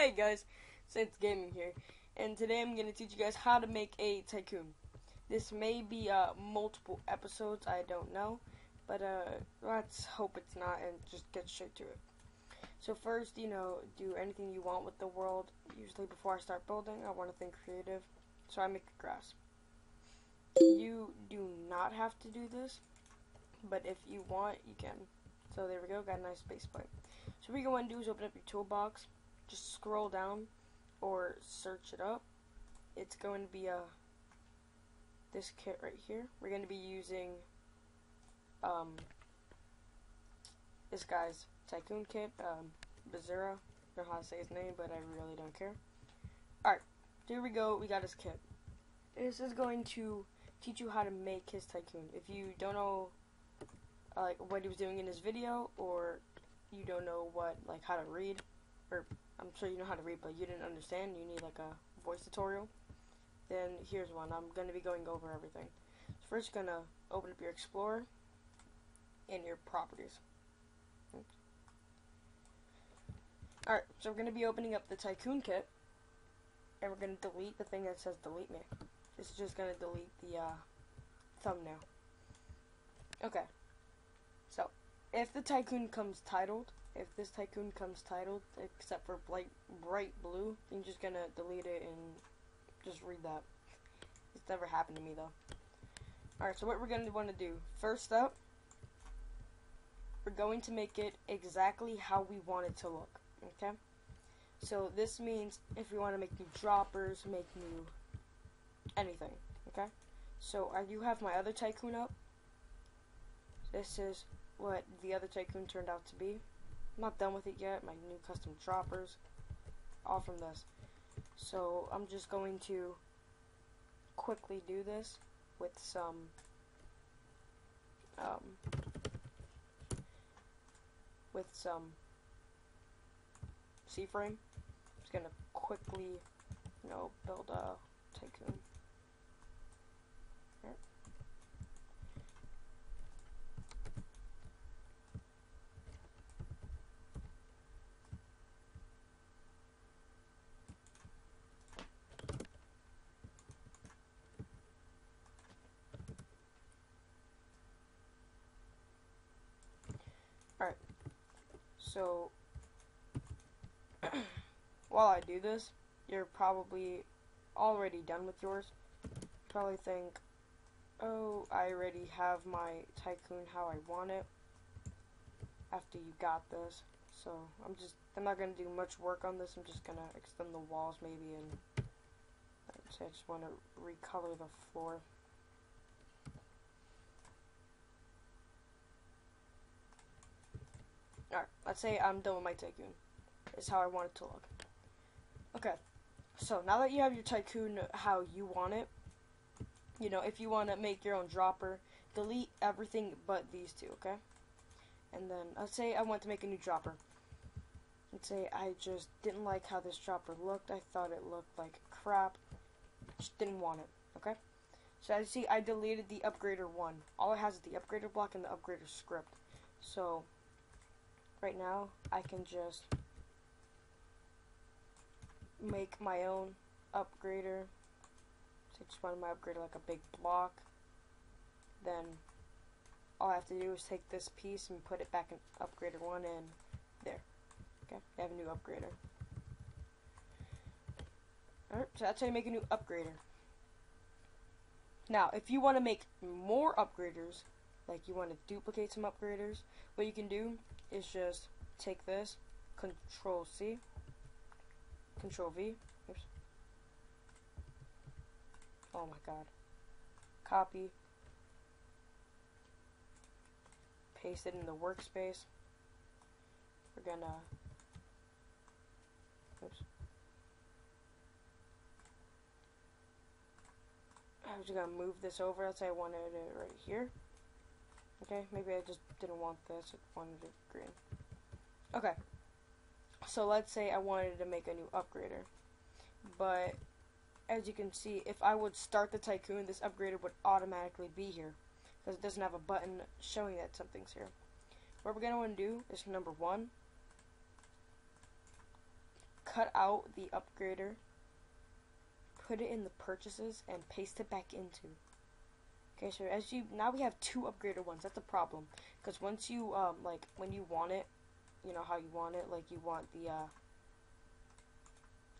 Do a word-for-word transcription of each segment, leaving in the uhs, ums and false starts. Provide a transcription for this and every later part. Hey guys, SaintsGaming here, and today I'm going to teach you guys how to make a tycoon. This may be uh, multiple episodes, I don't know, but uh, let's hope it's not and just get straight to it. So first, you know, do anything you want with the world. Usually before I start building, I want to think creative, so I make the grass. You do not have to do this, but if you want, you can. So there we go, got a nice base plate. So what you want to do is open up your toolbox. Just scroll down or search it up. It's going to be a this kit right here. We're going to be using um, this guy's tycoon kit, um, Berezza. I don't know how to say his name, but I really don't care. Alright, here we go. We got his kit. This is going to teach you how to make his tycoon. If you don't know uh, like what he was doing in his video, or you don't know what like how to read, or I'm sure you know how to read, but you didn't understand, you need like a voice tutorial, then here's one. I'm going to be going over everything. So first you're going to open up your Explorer and your properties. Alright, so we're going to be opening up the Tycoon Kit, and we're going to delete the thing that says delete me. This is just going to delete the uh, thumbnail. Okay, so if the Tycoon comes titled, If this tycoon comes titled, except for bright, bright blue, I'm just gonna delete it and just read that. It's never happened to me though. Alright, so what we're gonna want to do, first up, we're going to make it exactly how we want it to look, okay? So this means if we want to make new droppers, make new anything, okay? So I do have my other tycoon up. This is what the other tycoon turned out to be. I'm not done with it yet, my new custom droppers, all from this. So I'm just going to quickly do this with some um, with some C-frame. I'm just gonna quickly, you know, build a tycoon. Alright, so while I do this, you're probably already done with yours. Probably think, oh, I already have my tycoon how I want it after you got this. So I'm just, I'm not going to do much work on this. I'm just going to extend the walls maybe, and I just want to recolor the floor. Alright, let's say I'm done with my tycoon. It's how I want it to look. Okay, so now that you have your tycoon how you want it, you know, if you want to make your own dropper, delete everything but these two, okay? And then, let's say I want to make a new dropper. Let's say I just didn't like how this dropper looked. I thought it looked like crap. Just didn't want it, okay? So as you see, I deleted the upgrader one. All it has is the upgrader block and the upgrader script. So right now, I can just make my own upgrader. So I just want my upgrader like a big block. Then all I have to do is take this piece and put it back in upgrader one, and there. Okay, I have a new upgrader. Alright, so that's how you make a new upgrader. Now, if you want to make more upgraders, like you want to duplicate some upgraders, what you can do is just take this, Control C, Control V, oops. Oh my god, copy, paste it in the workspace. We're gonna, oops, I'm just gonna move this over. That's how I wanted it right here. Okay, maybe I just didn't want this, I wanted it green. Okay, so let's say I wanted to make a new upgrader. But, as you can see, if I would start the tycoon, this upgrader would automatically be here, because it doesn't have a button showing that something's here. What we're going to want to do is, number one, cut out the upgrader, put it in the purchases, and paste it back into. Okay, so as you now we have two upgrader ones. That's a problem, because once you um like when you want it, you know how you want it. Like you want the uh,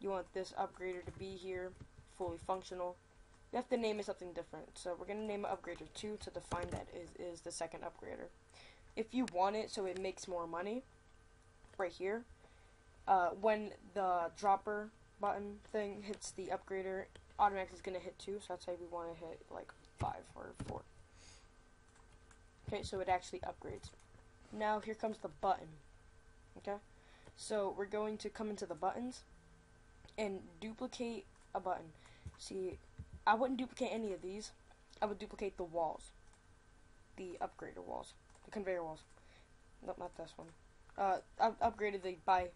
you want this upgrader to be here, fully functional. You have to name it something different. So we're gonna name it upgrader two to define that is is the second upgrader. If you want it so it makes more money, right here. Uh, when the dropper button thing hits the upgrader, automatically is going to hit two, so that's why we want to hit like five or four. Okay, so it actually upgrades. Now here comes the button. Okay, so we're going to come into the buttons and duplicate a button. See, I wouldn't duplicate any of these. I would duplicate the walls, the upgrader walls, the conveyor walls. Nope, not this one. Uh, I've upgraded the by...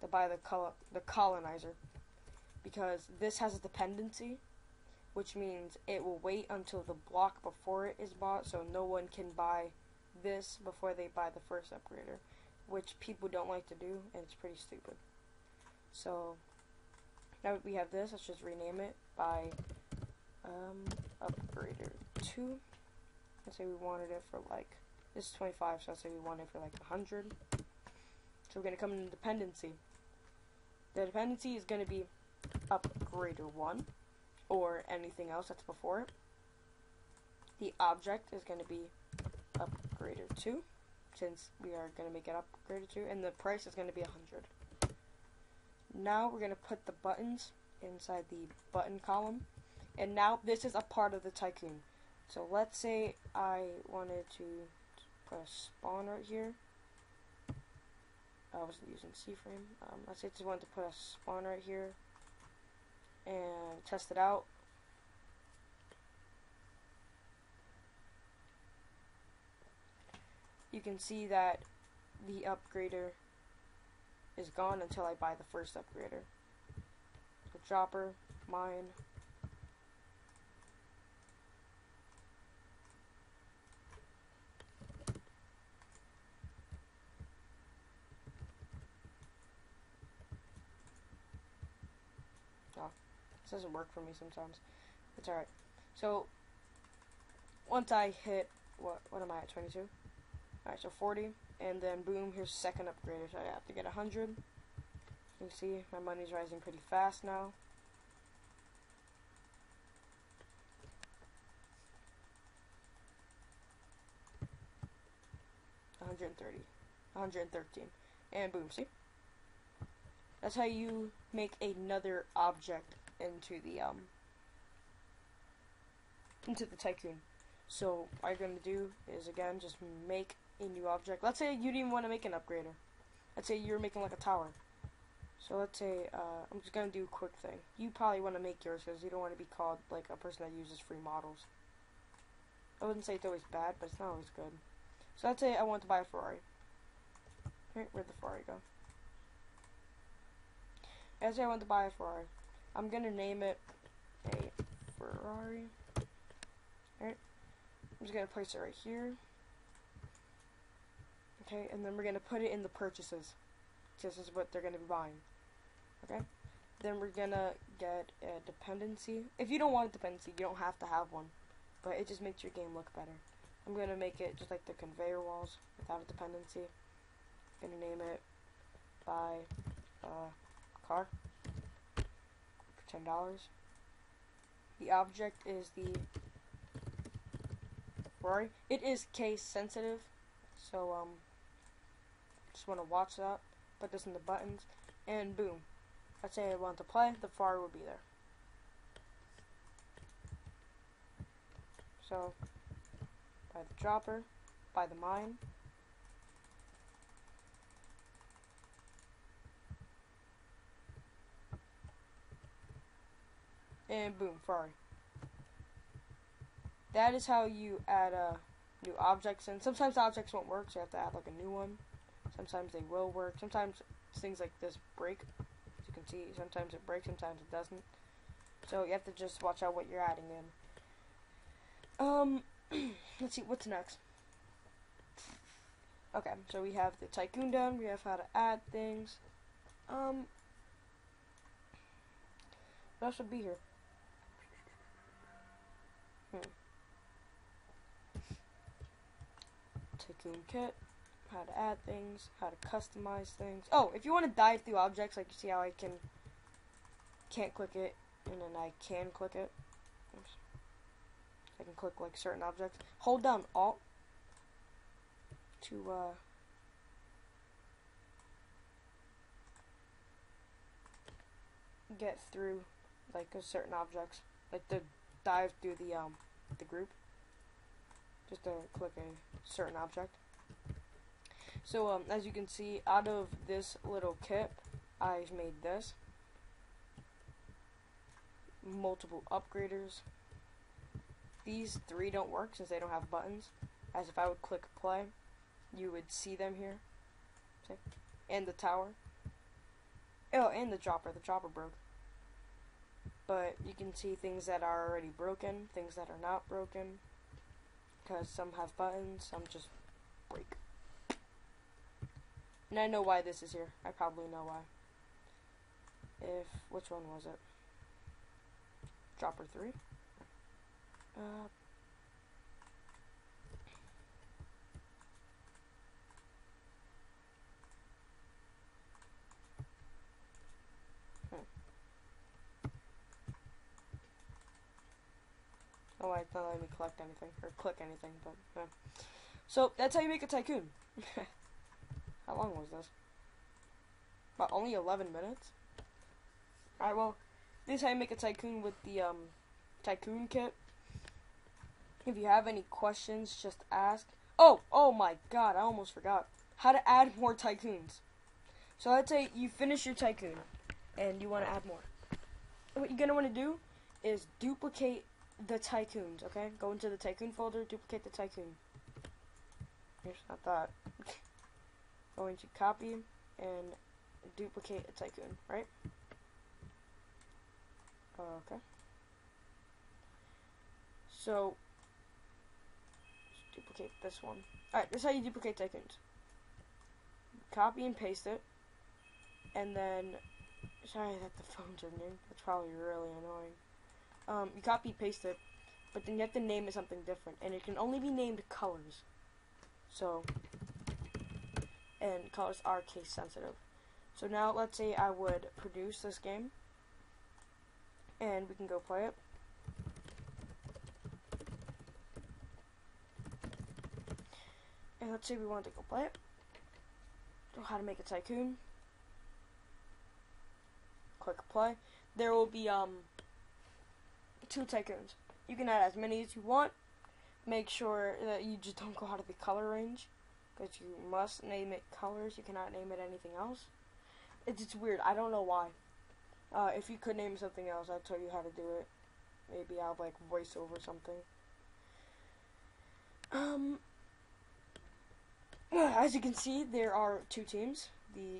to buy the col the colonizer, because this has a dependency, which means it will wait until the block before it is bought, so no one can buy this before they buy the first upgrader, which people don't like to do, and it's pretty stupid. So now we have this. Let's just rename it by um, upgrader two. Let's say we wanted it for like, this is twenty-five, so let's say we wanted it for like one hundred. So we're going to come into dependency. The dependency is going to be upgrader one, or anything else that's before it. The object is going to be upgrader two, since we are going to make it upgrader two, and the price is going to be one hundred. Now we're going to put the buttons inside the button column, and now this is a part of the tycoon. So let's say I wanted to put a spawn right here. I was using C-frame. Um, I just wanted to put a spawn right here and test it out. You can see that the upgrader is gone until I buy the first upgrader. The dropper, mine. This doesn't work for me sometimes. It's alright. So once I hit what what am I at, twenty-two? Alright, so forty, and then boom, here's second upgrader. So I have to get a hundred. You can see my money's rising pretty fast now. one hundred thirty. one hundred thirteen. And boom, see? That's how you make another object into the um into the tycoon. So what you're gonna do is, again, just make a new object. Let's say you didn't want to make an upgrader. Let's say you're making like a tower. So let's say uh, I'm just gonna do a quick thing. You probably want to make yours because you don't want to be called like a person that uses free models. I wouldn't say it's always bad, but it's not always good. So let's say I want to buy a Ferrari. Right, where'd the Ferrari go? Let's say I want to buy a Ferrari. I'm gonna name it a Ferrari. Alright. I'm just gonna place it right here. Okay, and then we're gonna put it in the purchases. This is what they're gonna be buying. Okay? Then we're gonna get a dependency. If you don't want a dependency, you don't have to have one. But it just makes your game look better. I'm gonna make it just like the conveyor walls without a dependency. I'm gonna name it by uh car. ten dollars. The object is the Ferrari. It is case sensitive, so um, just want to watch that. Put this in the buttons, and boom. Let's say I want to play, the Ferrari will be there. So, by the dropper, by the mine. And boom, Ferrari. That is how you add uh, new objects. And sometimes objects won't work, so you have to add like a new one. Sometimes they will work. Sometimes things like this break. As you can see, sometimes it breaks, sometimes it doesn't. So you have to just watch out what you're adding in. Um, let's see, what's next? Okay, so we have the tycoon done. We have how to add things. Um, that should be here. Hmm. Taking kit, how to add things, how to customize things. Oh, if you want to dive through objects, like you see how I can can't click it, and then I can click it. Oops. I can click like certain objects. Hold down Alt to uh. get through like a certain objects, like to dive through the um the group, just to click a certain object. So um as you can see, out of this little kit I've made this multiple upgraders. These three don't work since they don't have buttons, as if I would click play you would see them here. See? And the tower. Oh, and the chopper. The chopper broke. But you can see things that are already broken, things that are not broken, because some have buttons, some just break. And I know why this is here. I probably know why. If, which one was it? Chopper three? Uh, Oh, I thought let me collect anything or click anything, but yeah. So that's how you make a tycoon. How long was this? About only eleven minutes. All right, well, this is how you make a tycoon with the um, tycoon kit. If you have any questions, just ask. Oh, oh my God, I almost forgot how to add more tycoons. So let's say you finish your tycoon and you want to add more. What you're gonna want to do is duplicate the tycoons, okay? Go into the tycoon folder, duplicate the tycoon. It's not that. Go into copy and duplicate a tycoon, right? Okay. So, let's duplicate this one. Alright, this is how you duplicate tycoons. Copy and paste it. And then, sorry that the phone's ringing. That's probably really annoying. Um, you copy paste it, but then you have to name it something different, and it can only be named colors. So, and colors are case sensitive. So now let's say I would produce this game, and we can go play it. And let's say we want to go play it. So how to make a tycoon? Click play. There will be um. two tycoons. You can add as many as you want. Make sure that you just don't go out of the color range, because you must name it colors. You cannot name it anything else. It's, it's weird. I don't know why. Uh, if you could name something else, I'll tell you how to do it. Maybe I'll like voice over something. Um, as you can see, there are two teams: the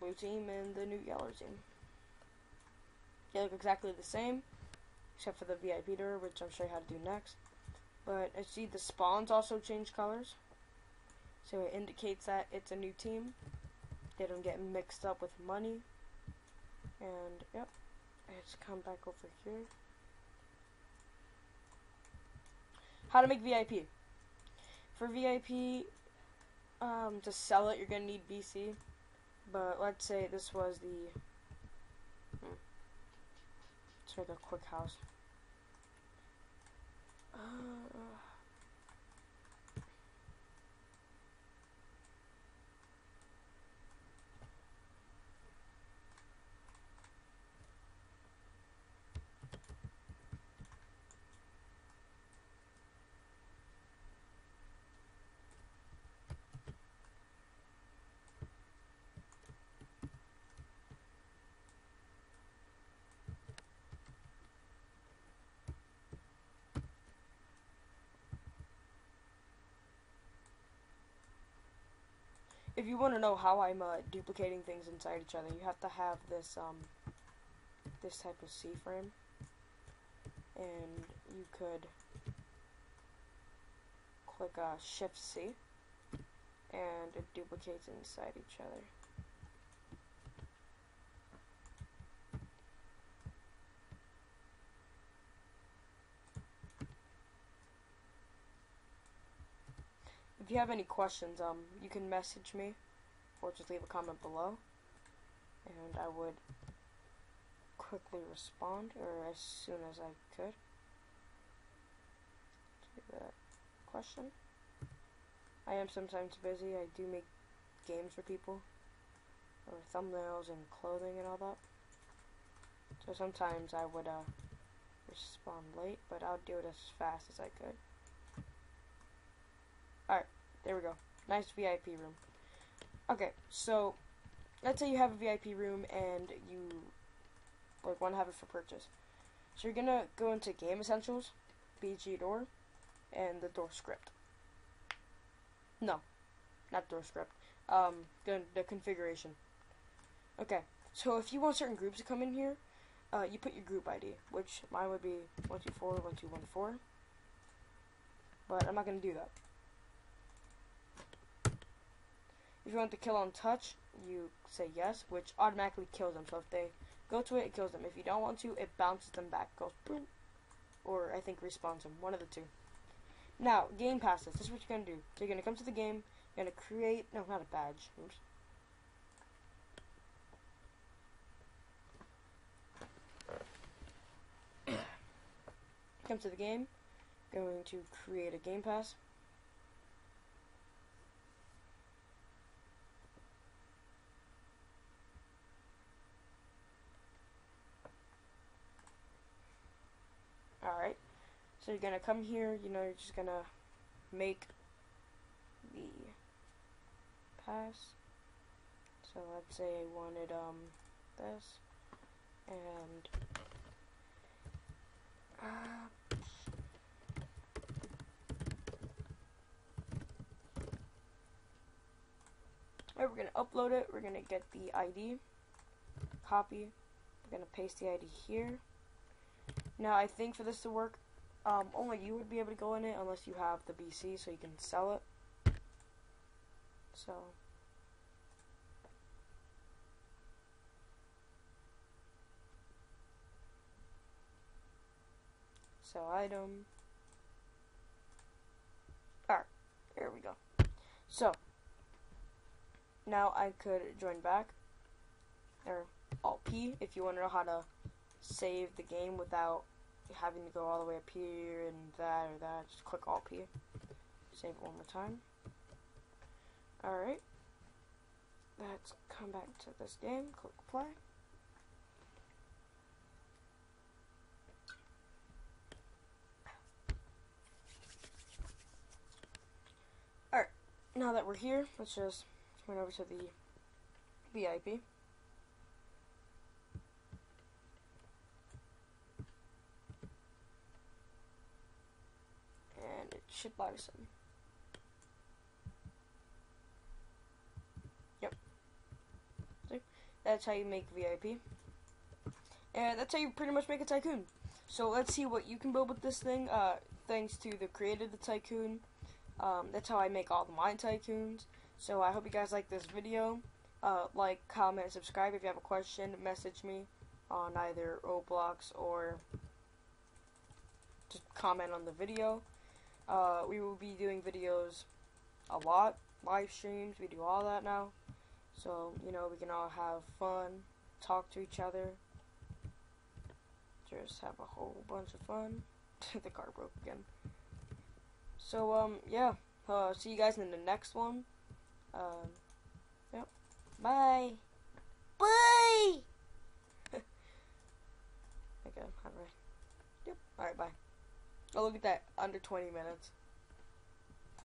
blue team and the new yellow team. They look exactly the same, except for the V I P door, which I'll show you how to do next. But I see the spawns also change colors, so it indicates that it's a new team. They don't get mixed up with money. And yep, let's come back over here. How to make V I P. For V I P, um, to sell it, you're gonna need B C. But let's say this was the the quick house. Uh, If you want to know how I'm uh, duplicating things inside each other, you have to have this um, this type of C-frame, and you could click uh, Shift-C, and it duplicates inside each other. if you have any questions, um, you can message me, or just leave a comment below, and I would quickly respond, or as soon as I could, to that question. I am sometimes busy. I do make games for people, or thumbnails and clothing and all that, so sometimes I would uh, respond late, but I'll do it as fast as I could. Alright, there we go. Nice V I P room. Okay, so let's say you have a V I P room and you like want to have it for purchase. So you're gonna go into Game Essentials, B G Door, and the door script. No, not door script. Um, the, the configuration. Okay, so if you want certain groups to come in here, uh, you put your group I D, which mine would be one two four one two one four. But I'm not gonna do that. If you want to kill on touch, you say yes, which automatically kills them. So if they go to it, it kills them. If you don't want to, it bounces them back, goes boom, or I think respawns them, one of the two. Now, game passes. This is what you're going to do. So you're going to come to the game, you're going to create, no, not a badge. Oops. Come to the game, going to create a game pass. So you're gonna come here, you know, you're just gonna make the pass. So let's say I wanted um this, and uh, right, we're gonna upload it. We're gonna get the I D, copy. We're gonna paste the I D here. Now I think for this to work, Um, only you would be able to go in it unless you have the B C, so you can sell it. So sell item. Alright, here we go. So now I could join back, or Alt P if you want to know how to save the game without having to go all the way up here and that or that. Just click Alt P. Save it one more time. Alright. Let's come back to this game. Click play. Alright. Now that we're here, let's just turn over to the V I P. Should buy some. Yep. See? That's how you make V I P. And that's how you pretty much make a tycoon. So let's see what you can build with this thing. Uh, thanks to the creator of the tycoon. Um, that's how I make all of my tycoons. So I hope you guys like this video. Uh, like, comment, and subscribe. If you have a question, message me on either Roblox or just comment on the video. Uh, we will be doing videos a lot, live streams, we do all that now, so, you know, we can all have fun, talk to each other, just have a whole bunch of fun. The car broke again. So, um, yeah, uh, see you guys in the next one. Um, yep, bye! Bye! Okay, alright. Yep, alright, bye. Oh, look at that, under twenty minutes.